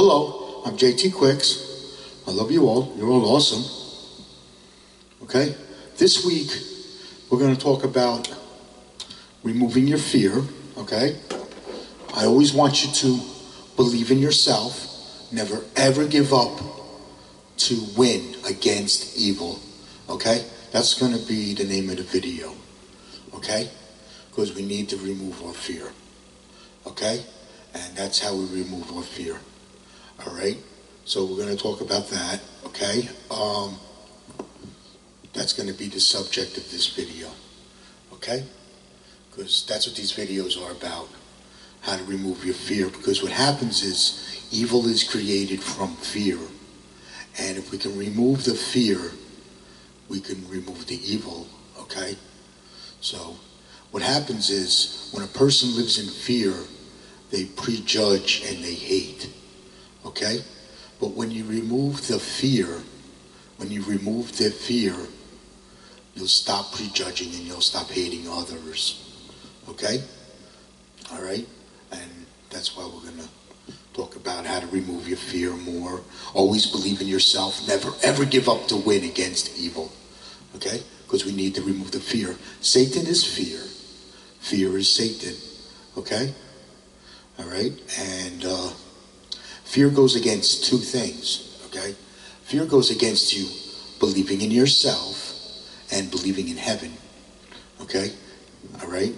Hello, I'm JT Quicks. I love you all. You're all awesome. Okay? This week, we're going to talk about removing your fear. Okay? I always want you to believe in yourself. Never, ever give up to win against evil. Okay? That's going to be the name of the video. Okay? Because we need to remove our fear. Okay? And that's how we remove our fear. All right? So we're going to talk about that. Okay? That's going to be the subject of this video. Okay? Because that's what these videos are about. How to remove your fear. Because what happens is evil is created from fear. And if we can remove the fear, we can remove the evil. Okay? So what happens is when a person lives in fear, they prejudge and they hate. Okay? But when you remove the fear, you'll stop prejudging and you'll stop hating others. Okay? All right? And that's why we're going to talk about how to remove your fear more. Always believe in yourself. Never, ever give up the win against evil. Okay? Because we need to remove the fear. Satan is fear. Fear is Satan. Okay? All right? And fear goes against two things. Okay? Fear goes against you believing in yourself and believing in heaven. Okay? All right?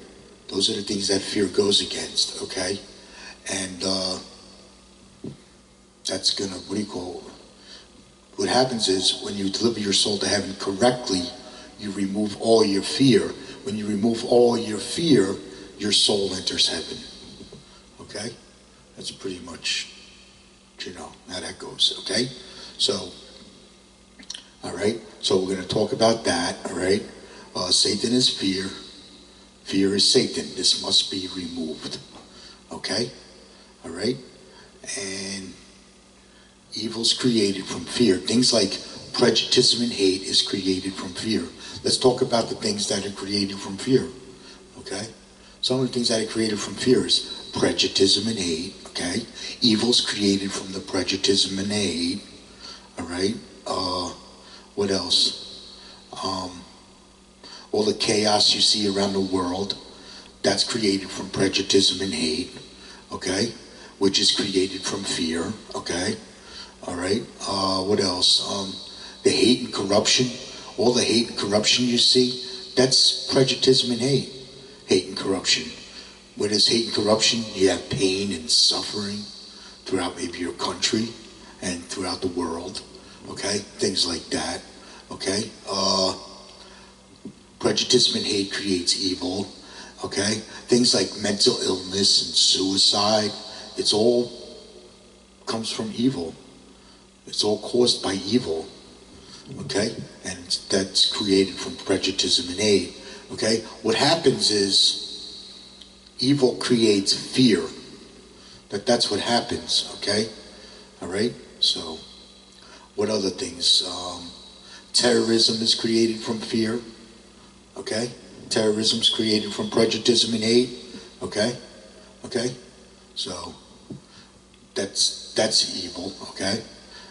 Those are the things that fear goes against. Okay? And that's going to, what happens is when you deliver your soul to heaven correctly, you remove all your fear. When you remove all your fear, your soul enters heaven. Okay? That's pretty much, you know, how that goes. Okay? So, all right, so we're going to talk about that, all right? Satan is fear. Fear is Satan. This must be removed, okay? All right? And evil's created from fear. Things like prejudice and hate is created from fear. Let's talk about the things that are created from fear, okay? Some of the things that are created from fear is prejudice and hate, okay? Evil's created from the prejudice and hate. All right, what else? All the chaos you see around the world, that's created from prejudice and hate, okay? Which is created from fear, okay? All right, what else? The hate and corruption, all the hate and corruption you see, that's prejudice and hate. Hate and corruption. Where there's hate and corruption, you have pain and suffering throughout maybe your country and throughout the world. Okay, things like that, okay? Prejudice and hate creates evil, okay? Things like mental illness and suicide, it's all comes from evil. It's all caused by evil, okay? And that's created from prejudice and hate, okay? What happens is evil creates fear. That's what happens, okay? All right, so what other things? Terrorism is created from fear, okay? Terrorism is created from prejudice and hate, okay? Okay? So that's evil, okay?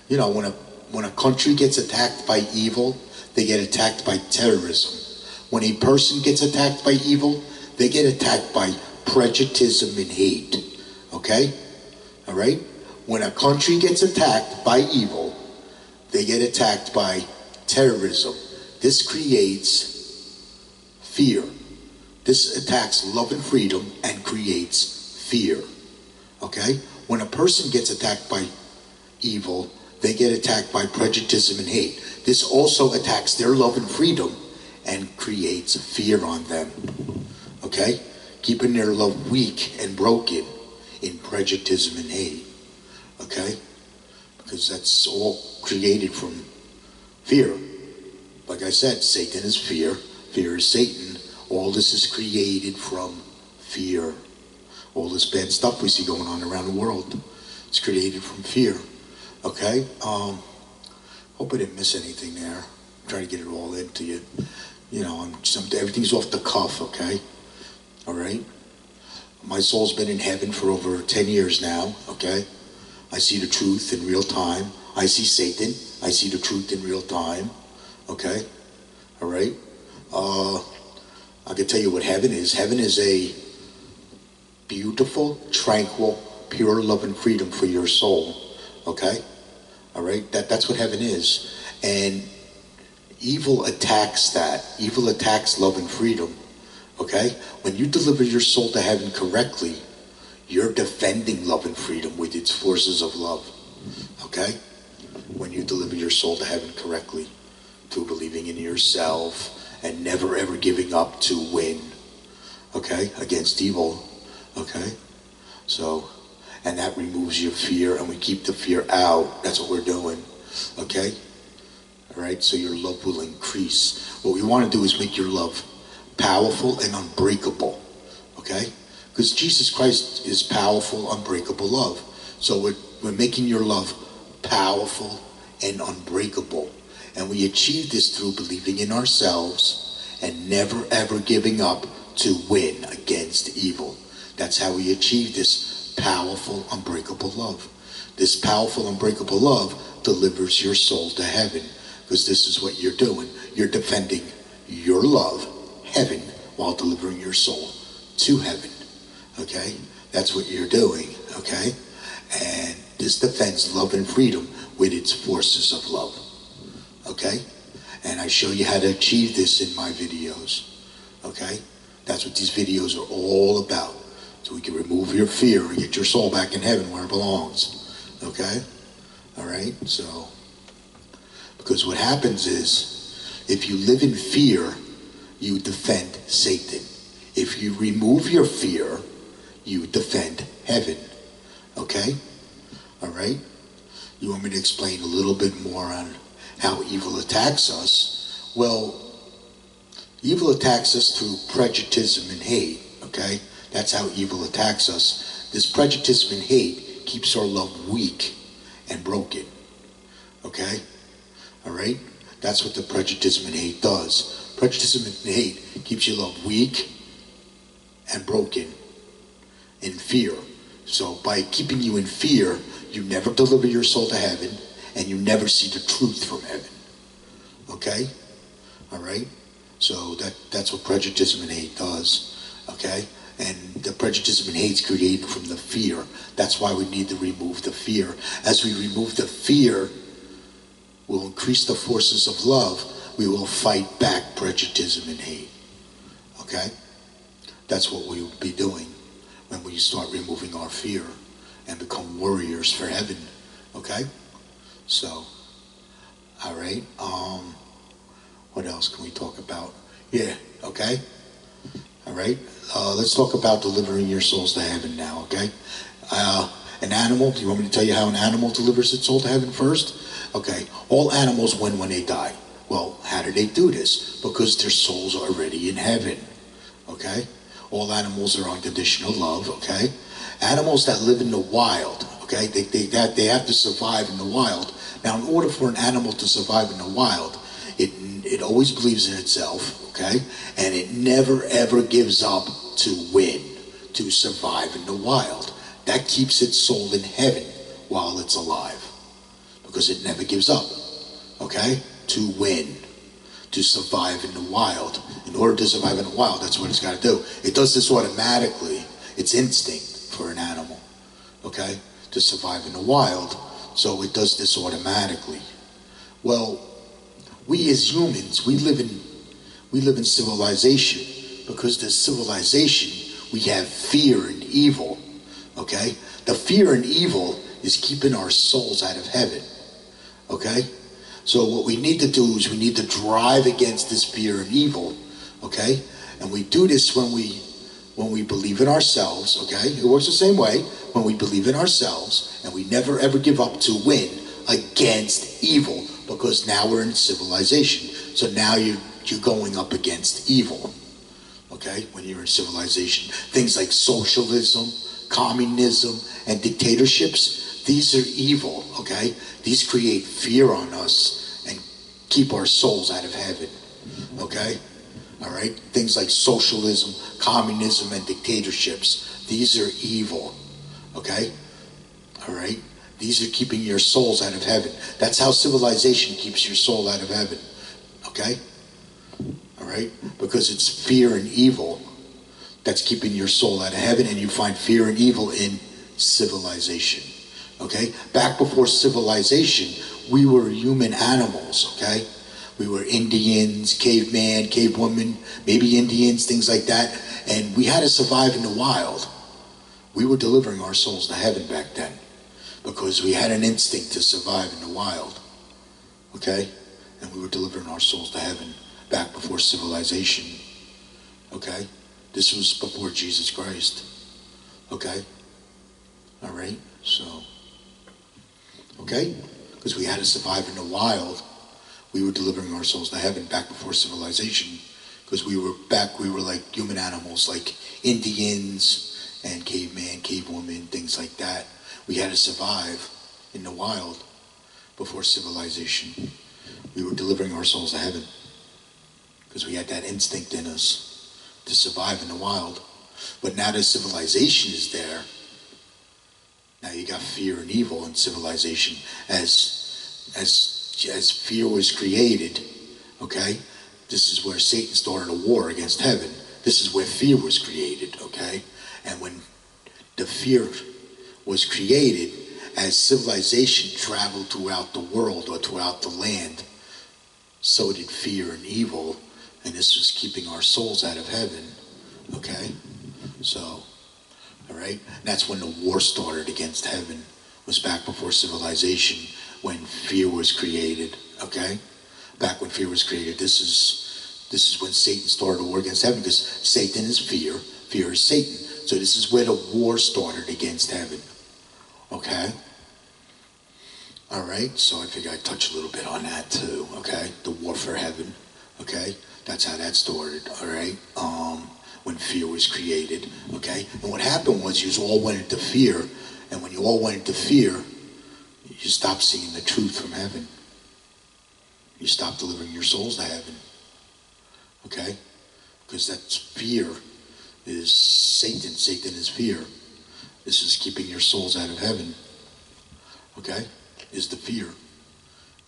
You know, when a country gets attacked by evil, they get attacked by terrorism. When a person gets attacked by evil, they get attacked by prejudice and hate, okay? All right? When a country gets attacked by evil, they get attacked by terrorism. This creates fear. This attacks love and freedom and creates fear. Okay? When a person gets attacked by evil, they get attacked by prejudice and hate. This also attacks their love and freedom and creates fear on them. Okay? Keeping their love weak and broken in prejudice and hate. Okay? Because that's all created from fear. Like I said, Satan is fear. Fear is Satan. All this is created from fear. All this bad stuff we see going on around the world, it's created from fear. Okay? Hope I didn't miss anything there. I'm trying to get it all into you. You know, everything's off the cuff, okay? All right? My soul's been in heaven for over 10 years now, okay? I see the truth in real time. I see Satan. I see the truth in real time. Okay? All right? I can tell you what heaven is. Heaven is a beautiful, tranquil, pure love and freedom for your soul. Okay? All right? That's what heaven is. And evil attacks that. Evil attacks love and freedom. Okay? When you deliver your soul to heaven correctly, you're defending love and freedom with its forces of love. Okay? When you deliver your soul to heaven correctly, through believing in yourself and never ever giving up to win, okay, against evil, okay? So, and that removes your fear, and we keep the fear out. That's what we're doing, okay? All right, so your love will increase. What we want to do is make your love powerful and unbreakable, okay? Because Jesus Christ is powerful, unbreakable love. So we're making your love powerful and unbreakable. And we achieve this through believing in ourselves and never ever giving up to win against evil. That's how we achieve this powerful, unbreakable love. This powerful, unbreakable love delivers your soul to heaven, because this is what you're doing. You're defending your love, heaven, while delivering your soul to heaven. Okay? That's what you're doing. Okay? And this defends love and freedom with its forces of love. Okay? And I show you how to achieve this in my videos. Okay? That's what these videos are all about. So we can remove your fear and get your soul back in heaven where it belongs. Okay? Alright? So, because what happens is, if you live in fear, you defend Satan. If you remove your fear, you defend heaven. Okay? Alright? You want me to explain a little bit more on how evil attacks us? Well, evil attacks us through prejudice and hate, okay? That's how evil attacks us. This prejudice and hate keeps our love weak and broken, okay? All right? That's what the prejudice and hate does. Prejudice and hate keeps your love weak and broken in fear. So by keeping you in fear, you never deliver your soul to heaven, and you never see the truth from heaven. Okay? Alright? So that's what prejudice and hate does. Okay? And the prejudice and hate is created from the fear. That's why we need to remove the fear. As we remove the fear, we'll increase the forces of love. We will fight back prejudice and hate. Okay? That's what we'll be doing when we start removing our fear and become warriors for heaven. Okay? So, all right, what else can we talk about? Yeah, okay, all right, let's talk about delivering your souls to heaven now, okay? An animal, do you want me to tell you how an animal delivers its soul to heaven first? Okay, all animals win when they die. Well, how do they do this? Because their souls are already in heaven, okay? All animals are unconditional love, okay? Animals that live in the wild, okay, they have to survive in the wild. Now, in order for an animal to survive in the wild, it always believes in itself, okay? And it never, ever gives up to win, to survive in the wild. That keeps its soul in heaven while it's alive, because it never gives up, okay? To win, to survive in the wild. In order to survive in the wild, that's what it's got to do. It does this automatically. It's instinct for an animal, okay? To survive in the wild, so it does this automatically. Well, we as humans, we live in civilization. Because there's civilization, we have fear and evil, okay? The fear and evil is keeping our souls out of heaven, okay? So what we need to do is we need to drive against this fear and evil, okay? And we do this when we believe in ourselves, okay? It works the same way. When we believe in ourselves, and we never ever give up to win against evil, because now we're in civilization. So now you're going up against evil, okay? When you're in civilization, things like socialism, communism, and dictatorships, these are evil, okay? These create fear on us and keep our souls out of heaven, okay? All right? Things like socialism, communism, and dictatorships, these are evil. Okay? Alright? These are keeping your souls out of heaven. That's how civilization keeps your soul out of heaven. Okay? All right? Because it's fear and evil that's keeping your soul out of heaven, and you find fear and evil in civilization. Okay? Back before civilization, we were human animals. Okay? We were Indians, caveman, cavewoman, maybe Indians, things like that. And we had to survive in the wild. We were delivering our souls to heaven back then, because we had an instinct to survive in the wild, okay? And we were delivering our souls to heaven back before civilization, okay? This was before Jesus Christ, okay? All right, so, okay? Because we had to survive in the wild, we were delivering our souls to heaven back before civilization, because we were like human animals, like Indians and caveman, cavewoman, things like that. We had to survive in the wild before civilization. We were delivering our souls to heaven because we had that instinct in us to survive in the wild. But now that civilization is there, now you got fear and evil in civilization. As fear was created, okay, this is where Satan started a war against heaven. This is where fear was created, okay? And when the fear was created, as civilization traveled throughout the world or throughout the land, so did fear and evil, and this was keeping our souls out of heaven, okay? So, all right, and that's when the war started against heaven, was back before civilization, when fear was created, okay? Back when fear was created, this is when Satan started a war against heaven, because Satan is fear, fear is Satan. So this is where the war started against heaven. Okay? All right, so I figured I'd touch a little bit on that too, okay? The war for heaven, okay? That's how that started, all right? When fear was created, okay? And what happened was you all went into fear, and when you all went into fear, you stopped seeing the truth from heaven. You stopped delivering your souls to heaven, okay? Because that's fear is Satan. Satan is fear. This is keeping your souls out of heaven, okay? Is the fear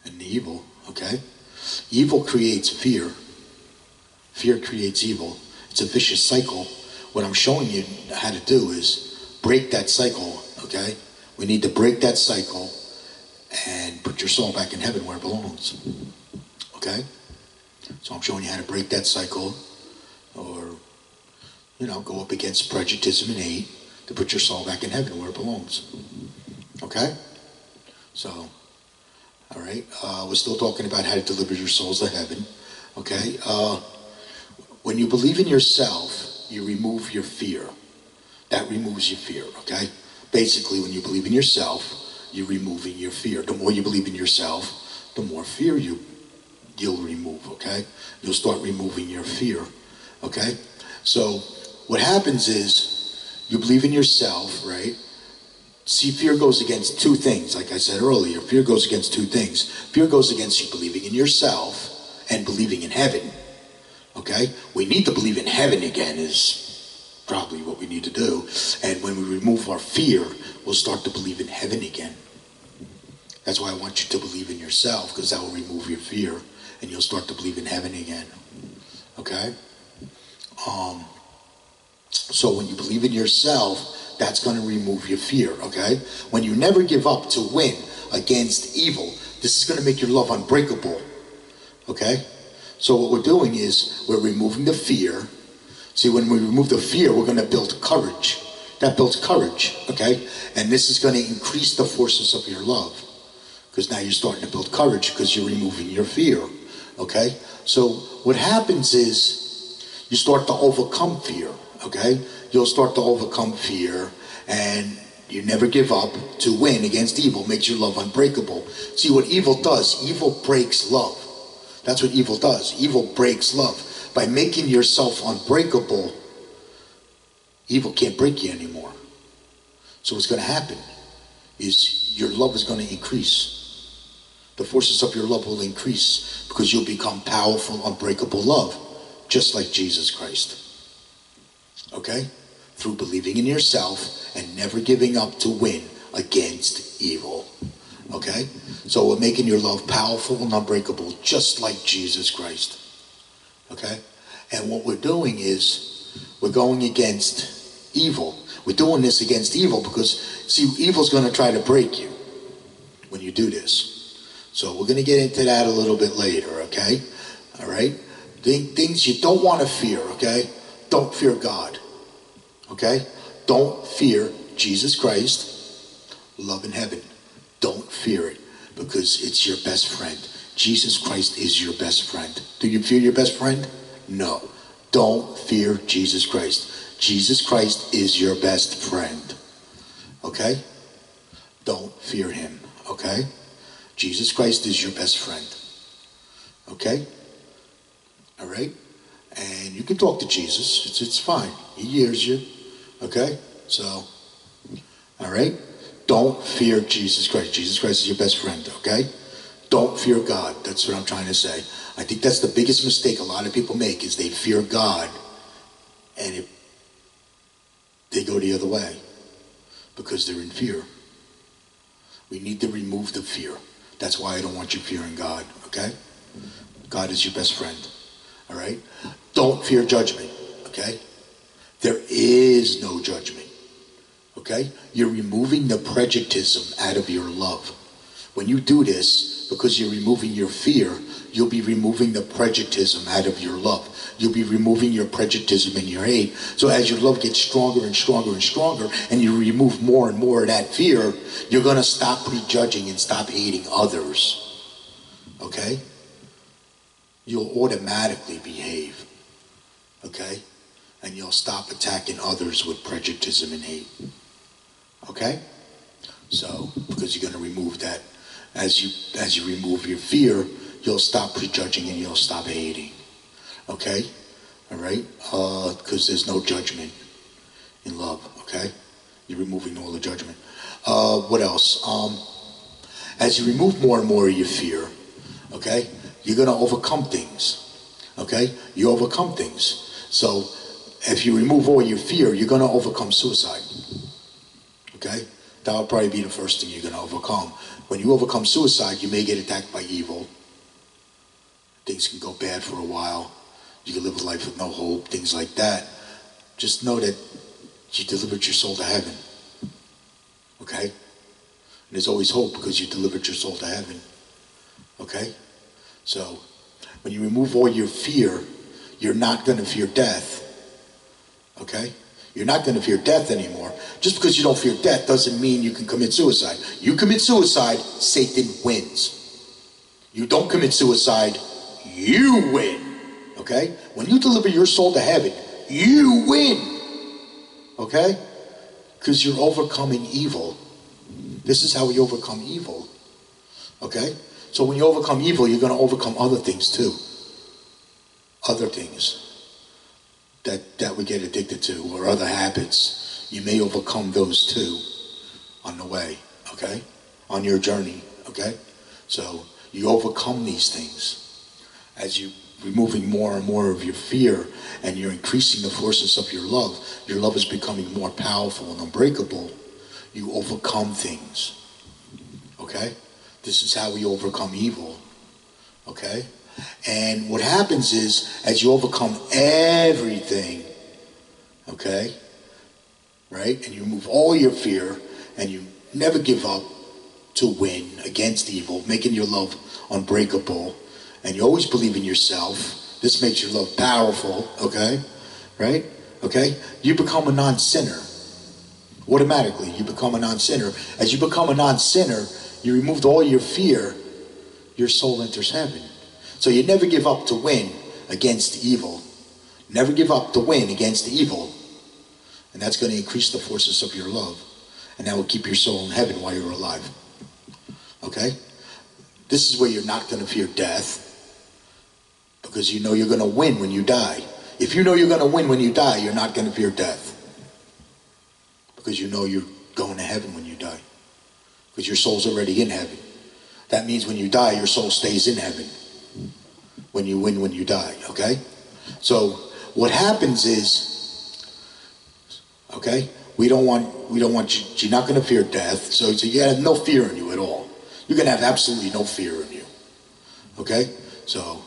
and the evil, okay? Evil creates fear. Fear creates evil. It's a vicious cycle. What I'm showing you how to do is break that cycle, okay? We need to break that cycle and put your soul back in heaven where it belongs, okay? So I'm showing you how to break that cycle, or, you know, go up against prejudice and hate to put your soul back in heaven where it belongs, okay? So, all right, we're still talking about how to deliver your souls to heaven, okay? When you believe in yourself, you remove your fear. That removes your fear, okay? Basically, when you believe in yourself, you're removing your fear. The more you believe in yourself, the more fear you'll remove, okay? You'll start removing your fear, okay? So, what happens is, you believe in yourself, right? See, fear goes against two things, like I said earlier. Fear goes against two things. Fear goes against you believing in yourself and believing in heaven, okay? We need to believe in heaven again is probably what we need to do. And when we remove our fear, we'll start to believe in heaven again. That's why I want you to believe in yourself, because that will remove your fear, and you'll start to believe in heaven again, okay? So when you believe in yourself, that's going to remove your fear, okay? When you never give up to win against evil, this is going to make your love unbreakable, okay? So what we're doing is we're removing the fear. See, when we remove the fear, we're going to build courage. That builds courage, okay? And this is going to increase the forces of your love, because now you're starting to build courage because you're removing your fear, okay? So what happens is, you start to overcome fear, okay? You'll start to overcome fear, and you never give up to win against evil. Makes your love unbreakable. See what evil does? Evil breaks love. That's what evil does. Evil breaks love. By making yourself unbreakable, evil can't break you anymore. So what's going to happen is your love is going to increase. The forces of your love will increase because you'll become powerful, unbreakable love. Just like Jesus Christ, okay? Through believing in yourself and never giving up to win against evil. Okay? So we're making your love powerful and unbreakable, just like Jesus Christ. Okay? And what we're doing is we're going against evil. We're doing this against evil because, see, evil's going to try to break you when you do this. So we're going to get into that a little bit later, okay? All right? Things you don't want to fear, okay? Don't fear God, okay? Don't fear Jesus Christ, love in heaven. Don't fear it because it's your best friend. Jesus Christ is your best friend. Do you fear your best friend? No. Don't fear Jesus Christ. Jesus Christ is your best friend, okay? Don't fear him, okay? Jesus Christ is your best friend, okay? All right? And you can talk to Jesus. It's fine. He hears you, okay? So, all right? Don't fear Jesus Christ. Jesus Christ is your best friend, okay? Don't fear God. That's what I'm trying to say. I think that's the biggest mistake a lot of people make is they fear God and they go the other way because they're in fear. We need to remove the fear. That's why I don't want you fearing God, okay? God is your best friend, all right? Don't fear judgment, okay? There is no judgment, okay? You're removing the prejudice out of your love. When you do this, because you're removing your fear, you'll be removing the prejudice out of your love. You'll be removing your prejudice and your hate. So as your love gets stronger and stronger and stronger, and you remove more and more of that fear, you're going to stop prejudging and stop hating others. Okay? You'll automatically behave. Okay? And you'll stop attacking others with prejudice and hate. Okay? So, because you're going to remove that. As you remove your fear, you'll stop prejudging and you'll stop hating. Okay? Alright? Because there's no judgment in love. Okay? You're removing all the judgment. What else? As you remove more and more of your fear, okay, you're going to overcome things. Okay? You overcome things. So, if you remove all your fear, you're going to overcome suicide. Okay? That'll probably be the first thing you're going to overcome. When you overcome suicide, you may get attacked by evil. Things can go bad for a while. You can live a life with no hope, things like that. Just know that you delivered your soul to heaven. Okay? And there's always hope because you delivered your soul to heaven. Okay? So, when you remove all your fear, you're not going to fear death. Okay? You're not going to fear death anymore. Just because you don't fear death doesn't mean you can commit suicide. You commit suicide, Satan wins. You don't commit suicide, you win, okay? When you deliver your soul to heaven, you win, okay? Because you're overcoming evil. This is how we overcome evil, okay? So when you overcome evil, you're going to overcome other things too. Other things that we get addicted to or other habits. You may overcome those too on the way, okay? On your journey, okay? So you overcome these things. As you're removing more and more of your fear and you're increasing the forces of your love is becoming more powerful and unbreakable. You overcome things, okay? This is how we overcome evil, okay? And what happens is, as you overcome everything, okay? Right? And you remove all your fear and you never give up to win against evil, making your love unbreakable, and you always believe in yourself. This makes your love powerful, okay? Right? Okay? You become a non-sinner. Automatically, you become a non-sinner. As you become a non-sinner, you removed all your fear, your soul enters heaven. So you never give up to win against evil. Never give up to win against evil. And that's going to increase the forces of your love. And that will keep your soul in heaven while you're alive. Okay? This is where you're not going to fear death. Because you know you're going to win when you die. If you know you're going to win when you die, you're not going to fear death. Because you know you're going to heaven when you die. Because your soul's already in heaven. That means when you die, your soul stays in heaven. When you win, when you die, okay? So, what happens is, okay, We don't want you. You're not going to fear death. So you have no fear in you at all. You're going to have absolutely no fear in you. Okay? So,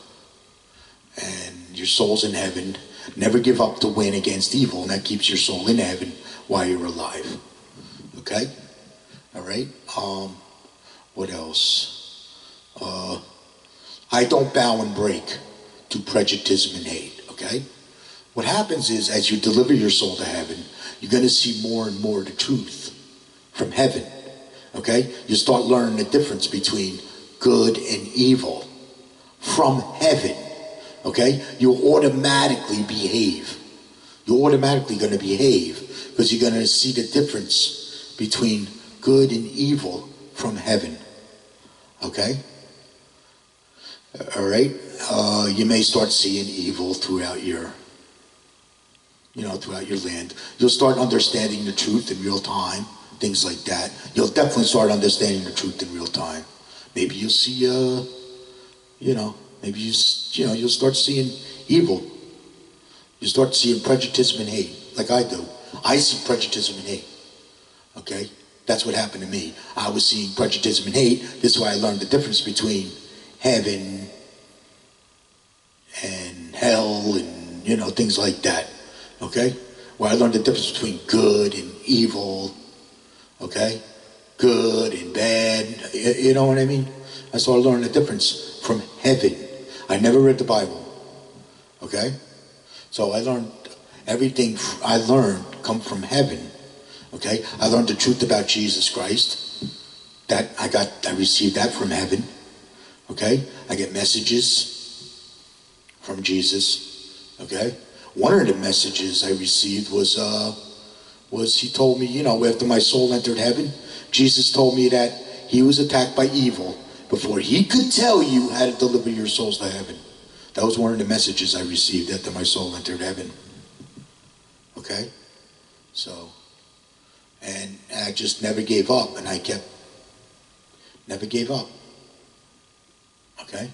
and your soul's in heaven. Never give up the win against evil. And that keeps your soul in heaven while you're alive. Okay? All right? What else? I don't bow and break to prejudice and hate. Okay? What happens is, as you deliver your soul to heaven, you're going to see more and more the truth from heaven. Okay? You start learning the difference between good and evil from heaven. Okay? You'll automatically behave. You're automatically going to behave because you're going to see the difference between good and evil from heaven. Okay? All right? You may start seeing evil throughout your throughout your land. You'll start understanding the truth in real time, things like that. You'll definitely start understanding the truth in real time. Maybe you'll see, you'll start seeing evil. You start seeing prejudice and hate, like I do. I see prejudice and hate, okay? That's what happened to me. I was seeing prejudice and hate. This is why I learned the difference between heaven and hell and, things like that. Okay? Well, I learned the difference between good and evil. Okay? Good and bad. You know what I mean? I started learning the difference from heaven. I never read the Bible. Okay? So I learned everything I learned come from heaven. Okay? I learned the truth about Jesus Christ. That I received that from heaven. Okay? I get messages from Jesus. Okay? One of the messages I received was he told me, after my soul entered heaven, Jesus told me that he was attacked by evil before he could tell you how to deliver your souls to heaven. That was one of the messages I received after my soul entered heaven. Okay? So, and I just never gave up, and never gave up. Okay?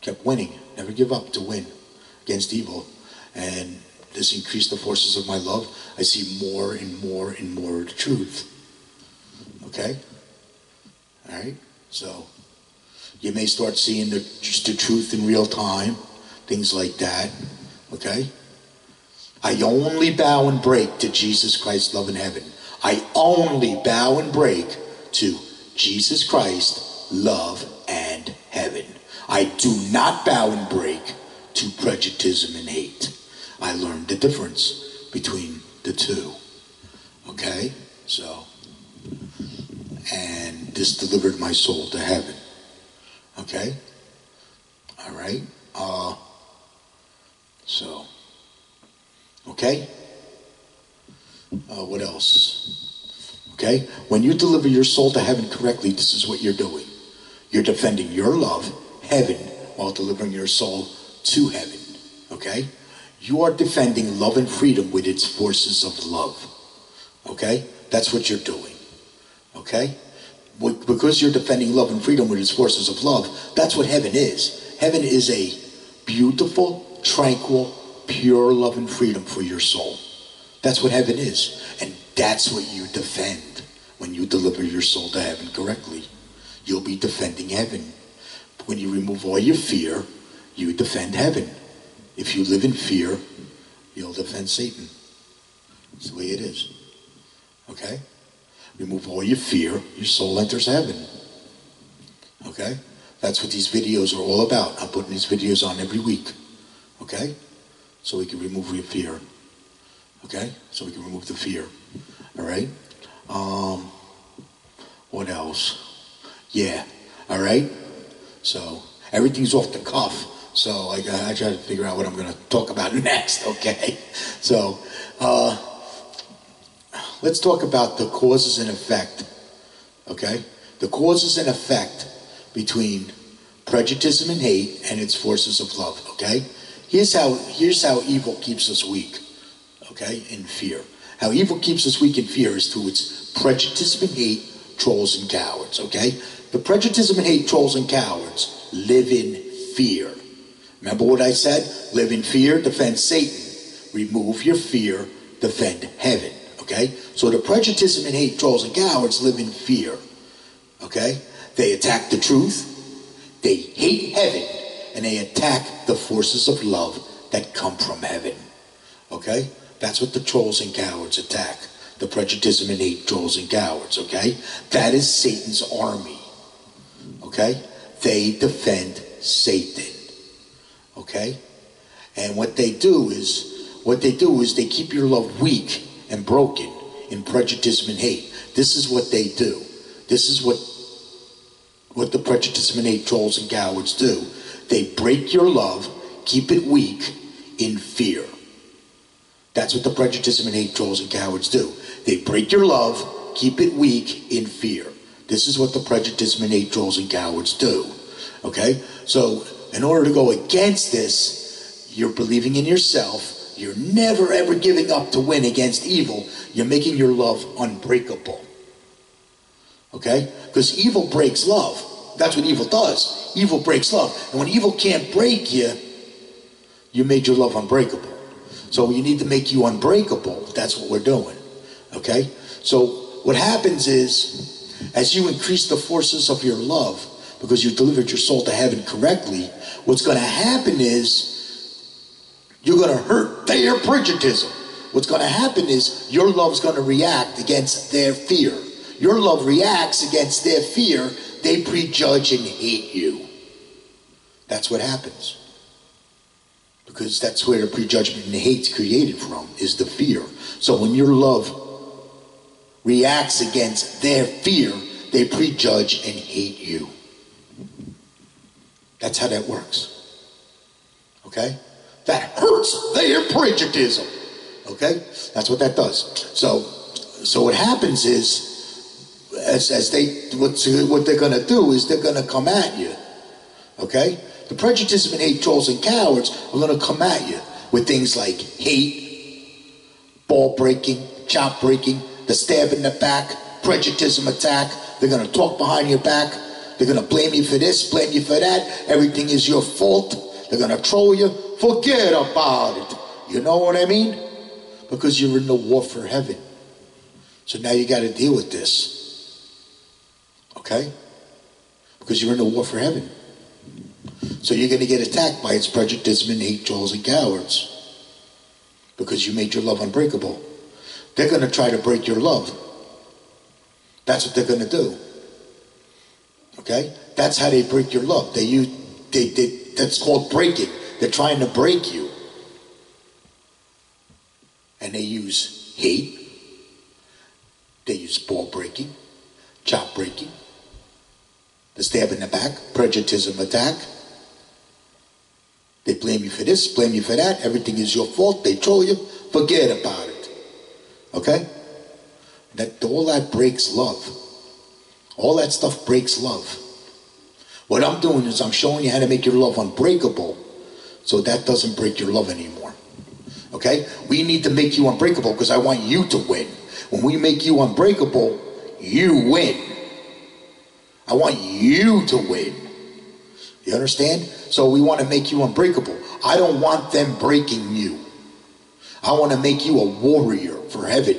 Kept winning. Never give up to win against evil. And this increased the forces of my love. I see more and more and more of the truth. Okay? All right? So, you may start seeing the truth in real time. Things like that. Okay? I only bow and break to Jesus Christ's love in heaven. I only bow and break to Jesus Christ's love and heaven. I do not bow and break to prejudice and hate. I learned the difference between the two. Okay? So, and this delivered my soul to heaven. Okay? All right? Okay? What else? Okay? When you deliver your soul to heaven correctly, this is what you're doing. You're defending your love, heaven, while delivering your soul to heaven. Okay? You are defending love and freedom with its forces of love. Okay? That's what you're doing. Okay? Because you're defending love and freedom with its forces of love, that's what heaven is. Heaven is a beautiful, tranquil, pure love and freedom for your soul. That's what heaven is. And that's what you defend when you deliver your soul to heaven correctly. You'll be defending heaven. When you remove all your fear, you defend heaven. If you live in fear, you'll defend Satan. That's the way it is. Okay? Remove all your fear, your soul enters heaven. Okay? That's what these videos are all about. I'm putting these videos on every week. Okay? So we can remove your fear. Okay? So we can remove the fear. Alright? What else? Yeah. Alright? So, everything's off the cuff. So I try to figure out what I'm going to talk about next, okay? So let's talk about the causes and effect, okay? The causes and effect between prejudice and hate and its forces of love, okay? Here's how evil keeps us weak, okay, in fear. How evil keeps us weak in fear is through its prejudice and hate, trolls and cowards, okay? The prejudice and hate, trolls and cowards live in fear. Remember what I said? Live in fear, defend Satan. Remove your fear, defend heaven. Okay? So the prejudice and hate trolls and cowards live in fear. Okay? They attack the truth, they hate heaven, and they attack the forces of love that come from heaven. Okay? That's what the trolls and cowards attack. The prejudice and hate trolls and cowards. Okay? That is Satan's army. Okay? They defend Satan. Okay? And what they do is they keep your love weak and broken in prejudice and hate. This is what they do. This is what the prejudice and hate trolls and cowards do. They break your love, keep it weak in fear. That's what the prejudice and hate trolls and cowards do. They break your love, keep it weak in fear. This is what the prejudice and hate trolls and cowards do. Okay? So in order to go against this, you're believing in yourself. You're never ever giving up to win against evil. You're making your love unbreakable. Okay? Because evil breaks love. That's what evil does. Evil breaks love. And when evil can't break you, you made your love unbreakable. So you need to make you unbreakable. That's what we're doing. Okay? So what happens is, as you increase the forces of your love, because you've delivered your soul to heaven correctly, what's going to happen is you're going to hurt their prejudice. What's going to happen is your love's going to react against their fear. Your love reacts against their fear. They prejudge and hate you. That's what happens. Because that's where the prejudgment and hate's created from, is the fear. So when your love reacts against their fear, they prejudge and hate you. That's how that works. Okay? That hurts their prejudice. Okay? That's what that does. So what happens is, what they're going to do is they're going to come at you. Okay? The prejudice and hate trolls and cowards are going to come at you with things like hate, ball breaking, chop breaking, the stab in the back, prejudice attack. They're going to talk behind your back. They're going to blame you for this, blame you for that. Everything is your fault. They're going to troll you. Forget about it. You know what I mean? Because you're in the war for heaven. So now you got to deal with this. Okay? Because you're in the war for heaven. So you're going to get attacked by its prejudice and hate trolls and cowards. Because you made your love unbreakable. They're going to try to break your love. That's what they're going to do. Okay? That's how they break your love. That's called breaking. They're trying to break you. And they use hate. They use ball breaking, chop breaking, the stab in the back, prejudice attack. They blame you for this, blame you for that. Everything is your fault. They troll you. Forget about it. Okay? All that breaks love. All that stuff breaks love. What I'm doing is I'm showing you how to make your love unbreakable so that doesn't break your love anymore. Okay? We need to make you unbreakable because I want you to win. When we make you unbreakable, you win. I want you to win. You understand? So we want to make you unbreakable. I don't want them breaking you. I want to make you a warrior for heaven.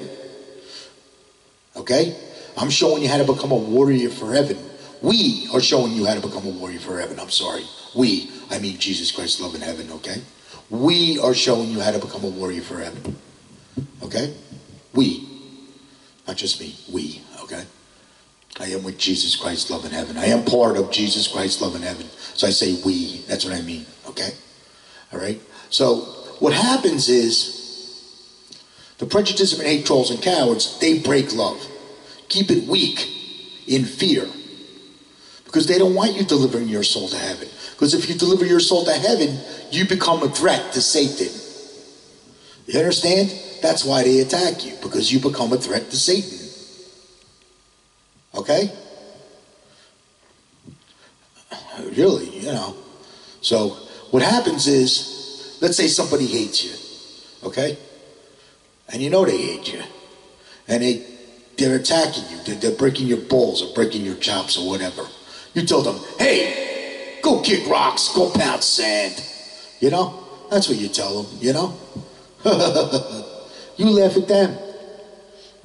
Okay? I'm showing you how to become a warrior for heaven. We are showing you how to become a warrior for heaven. I'm sorry. We, I mean Jesus Christ, love in heaven, okay? We are showing you how to become a warrior for heaven. Okay? We. Not just me. We, okay? I am with Jesus Christ, love in heaven. I am part of Jesus Christ, love in heaven. So I say we. That's what I mean, okay? All right? So what happens is the prejudice and hate trolls and cowards, they break love. Keep it weak in fear. Because they don't want you delivering your soul to heaven. Because if you deliver your soul to heaven, you become a threat to Satan. You understand? That's why they attack you. Because you become a threat to Satan. Okay? Really, you know. So what happens is, let's say somebody hates you. Okay? And you know they hate you. And they're attacking you. They're breaking your balls or breaking your chops or whatever. You tell them, hey, go kick rocks, go pound sand. You know? That's what you tell them, you know? You laugh at them.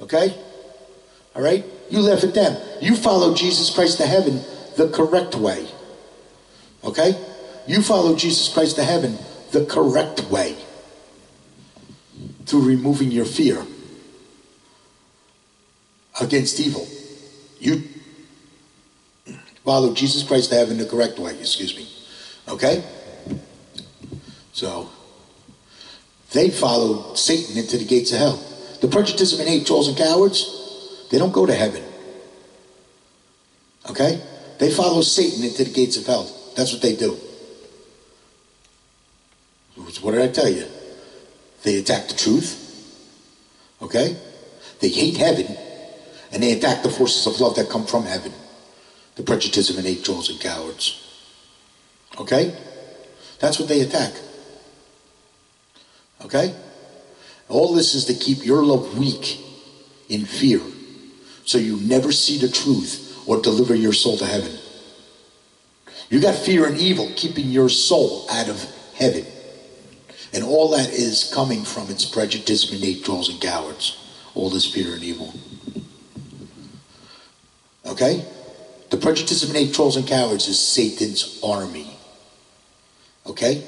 Okay? All right? You laugh at them. You follow Jesus Christ to heaven the correct way. Okay? You follow Jesus Christ to heaven the correct way. Through removing your fear against evil. You follow Jesus Christ to heaven the correct way, excuse me. Okay? So, they follow Satan into the gates of hell. The prejudice and hate, trolls and cowards, they don't go to heaven. Okay? They follow Satan into the gates of hell. That's what they do. What did I tell you? They attack the truth. Okay? They hate heaven. And they attack the forces of love that come from heaven. The prejudice and hate, trolls and cowards. Okay? That's what they attack. Okay? All this is to keep your love weak in fear, so you never see the truth or deliver your soul to heaven. You got fear and evil keeping your soul out of heaven. And all that is coming from its prejudice, hate, trolls, and cowards. All this fear and evil. Okay? The prejudice, hate, trolls, and cowards is Satan's army. Okay?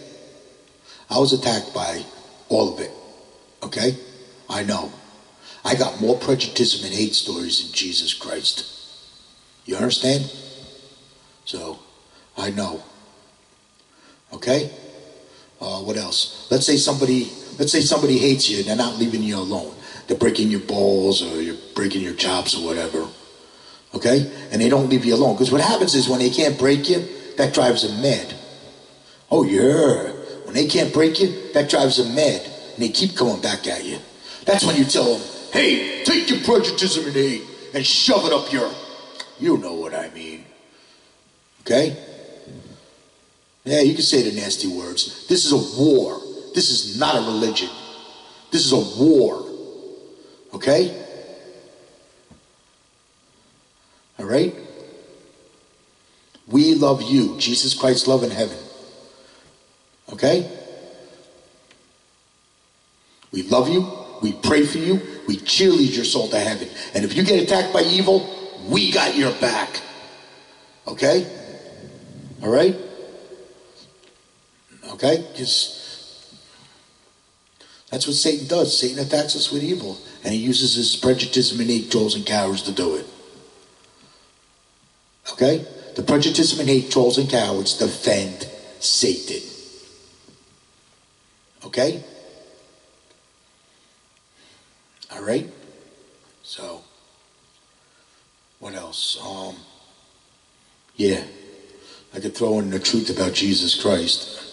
I was attacked by all of it. Okay? I know. I got more prejudice and hate stories than Jesus Christ. You understand? So, I know. Okay? What else? Let's say somebody hates you and they're not leaving you alone. They're breaking your balls or you're breaking your chops or whatever. Okay? And they don't leave you alone. Because what happens is when they can't break you, that drives them mad. Oh, yeah. When they can't break you, that drives them mad. And they keep coming back at you. That's when you tell them, hey, take your prejudice and hate and shove it up your... You know what I mean. Okay? Yeah, you can say the nasty words. This is a war. This is not a religion. This is a war. Okay? All right? We love you. Jesus Christ's love in heaven. Okay? We love you, we pray for you, we cheerlead your soul to heaven. And if you get attacked by evil, we got your back. Okay? All right? Okay? Just, that's what Satan does. Satan attacks us with evil. And he uses his prejudice, hate, trolls, and cowards to do it. Okay? The prejudice, hate, trolls, and cowards defend Satan. Okay? All right? So, what else? Yeah. I could throw in the truth about Jesus Christ.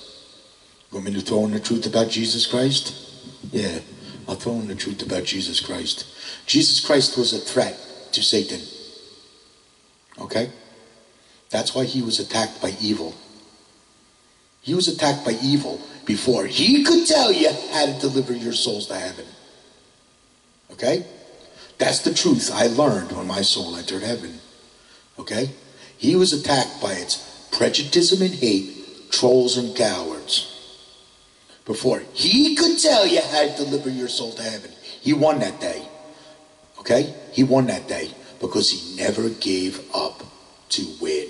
You want me to throw in the truth about Jesus Christ? Yeah. I'll throw in the truth about Jesus Christ. Jesus Christ was a threat to Satan. Okay? That's why he was attacked by evil. He was attacked by evil before he could tell you how to deliver your souls to heaven. Okay? That's the truth I learned when my soul entered heaven. Okay? He was attacked by its prejudice and hate, trolls and cowards. Before he could tell you how to deliver your soul to heaven. He won that day. Okay? He won that day because he never gave up to win.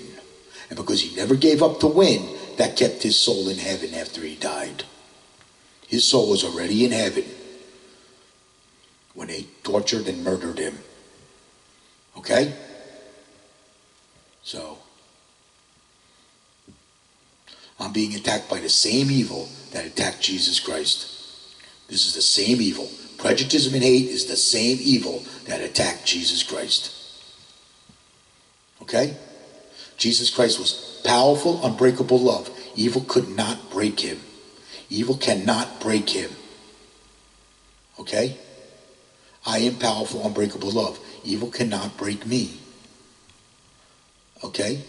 And because he never gave up to win, that kept his soul in heaven after he died. His soul was already in heaven when they tortured and murdered him. Okay? So, I'm being attacked by the same evil that attacked Jesus Christ. This is the same evil. Prejudice and hate is the same evil that attacked Jesus Christ. Okay? Jesus Christ was powerful, unbreakable love. Evil could not break him. Evil cannot break him. Okay? I am powerful, unbreakable love. Evil cannot break me. Okay?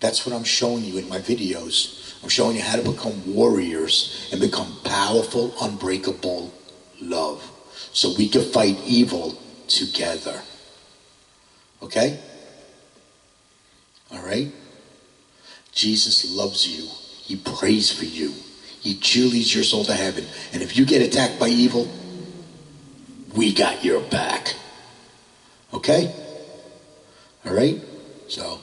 That's what I'm showing you in my videos. I'm showing you how to become warriors and become powerful, unbreakable love. So we can fight evil together. Okay? Alright? Jesus loves you. He prays for you. He cheerleads your soul to heaven. And if you get attacked by evil, we got your back. Okay? All right? So.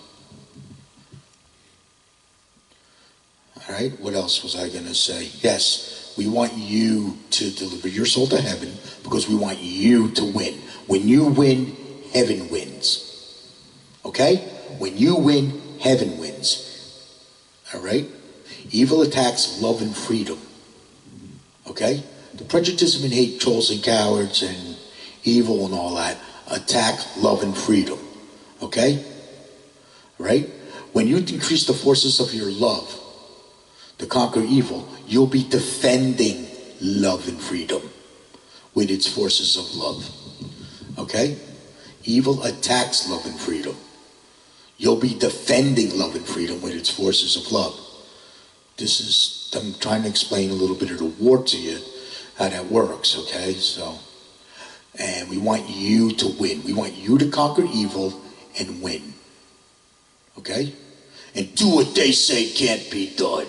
All right, what else was I going to say? Yes, we want you to deliver your soul to heaven because we want you to win. When you win, heaven wins. Okay? When you win, heaven wins. All right? Evil attacks love and freedom. Okay? The prejudice and hate, trolls and cowards and evil and all that attack love and freedom. Okay? Right? When you increase the forces of your love to conquer evil, you'll be defending love and freedom with its forces of love. Okay? Evil attacks love and freedom. You'll be defending love and freedom with its forces of love. This is, I'm trying to explain a little bit of the war to you, how that works, okay? So, and we want you to win. We want you to conquer evil and win. Okay? And do what they say can't be done.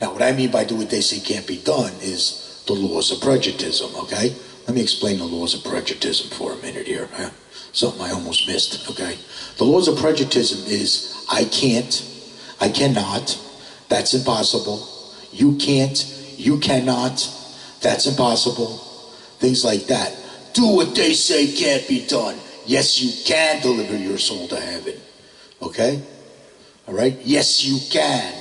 Now, what I mean by do what they say can't be done is the laws of prejudice, okay? Let me explain the laws of prejudice for a minute here. Huh? Something I almost missed, okay? The laws of prejudice is I can't, I cannot, that's impossible. You can't, you cannot, that's impossible. Things like that. Do what they say can't be done. Yes, you can deliver your soul to heaven, okay? All right? Yes, you can.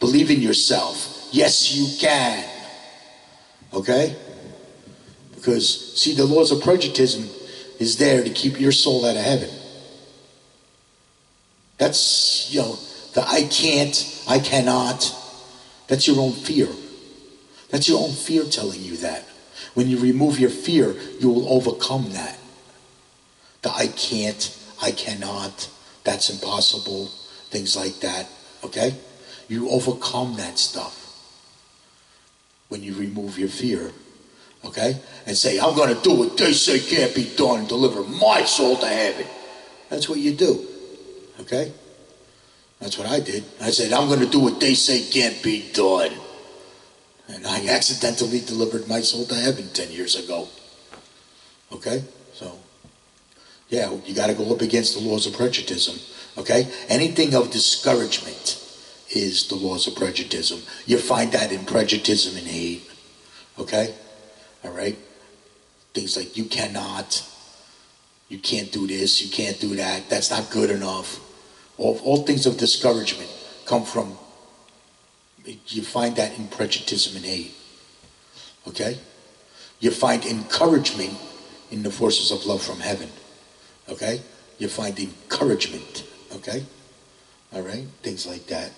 Believe in yourself. Yes, you can. Okay? Because, see, the laws of prejudice is there to keep your soul out of heaven. That's, you know, the I can't, I cannot. That's your own fear. That's your own fear telling you that. When you remove your fear, you will overcome that. The I can't, I cannot, that's impossible, things like that, okay? You overcome that stuff when you remove your fear, okay? And say, I'm going to do what they say can't be done and deliver my soul to heaven. That's what you do, okay? That's what I did. I said, I'm going to do what they say can't be done. And I accidentally delivered my soul to heaven 10 years ago. Okay? So, yeah, you got to go up against the laws of prejudice. Okay? Anything of discouragement is the laws of prejudice. You find that in prejudice and hate. Okay? All right? Things like you cannot, you can't do this, you can't do that, that's not good enough. All things of discouragement come from, you find that in prejudice and hate. Okay? You find encouragement in the forces of love from heaven. Okay? You find encouragement. Okay? Alright? Things like that.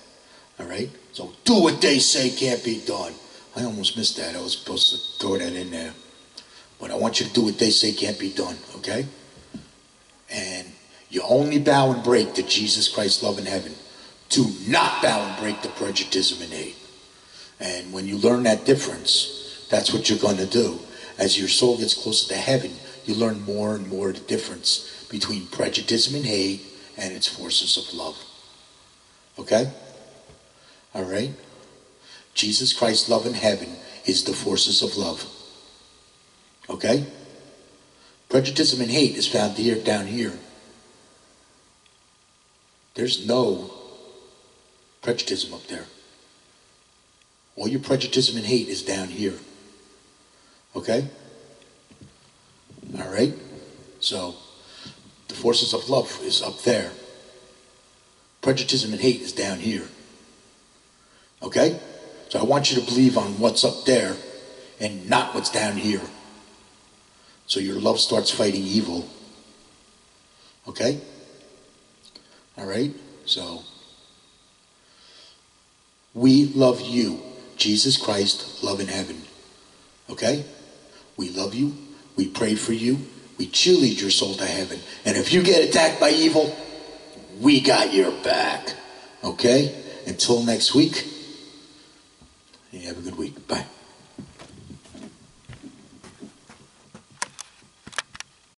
Alright? So do what they say can't be done. I almost missed that. I was supposed to throw that in there. But I want you to do what they say can't be done. Okay? And you only bow and break to Jesus Christ's love in heaven. Do not bow and break to prejudice and hate. And when you learn that difference, that's what you're going to do. As your soul gets closer to heaven, you learn more and more the difference between prejudice and hate and its forces of love. Okay? All right? Jesus Christ's love in heaven is the forces of love. Okay? Prejudice and hate is found here, down here. There's no prejudice up there. All your prejudice and hate is down here. Okay? All right? So, the forces of love is up there. Prejudice and hate is down here. Okay? So I want you to believe on what's up there and not what's down here. So your love starts fighting evil. Okay? All right? So, we love you, Jesus Christ, love in heaven. Okay? We love you. We pray for you. We cheerlead your soul to heaven. And if you get attacked by evil, we got your back. Okay? Until next week, you have a good week. Bye.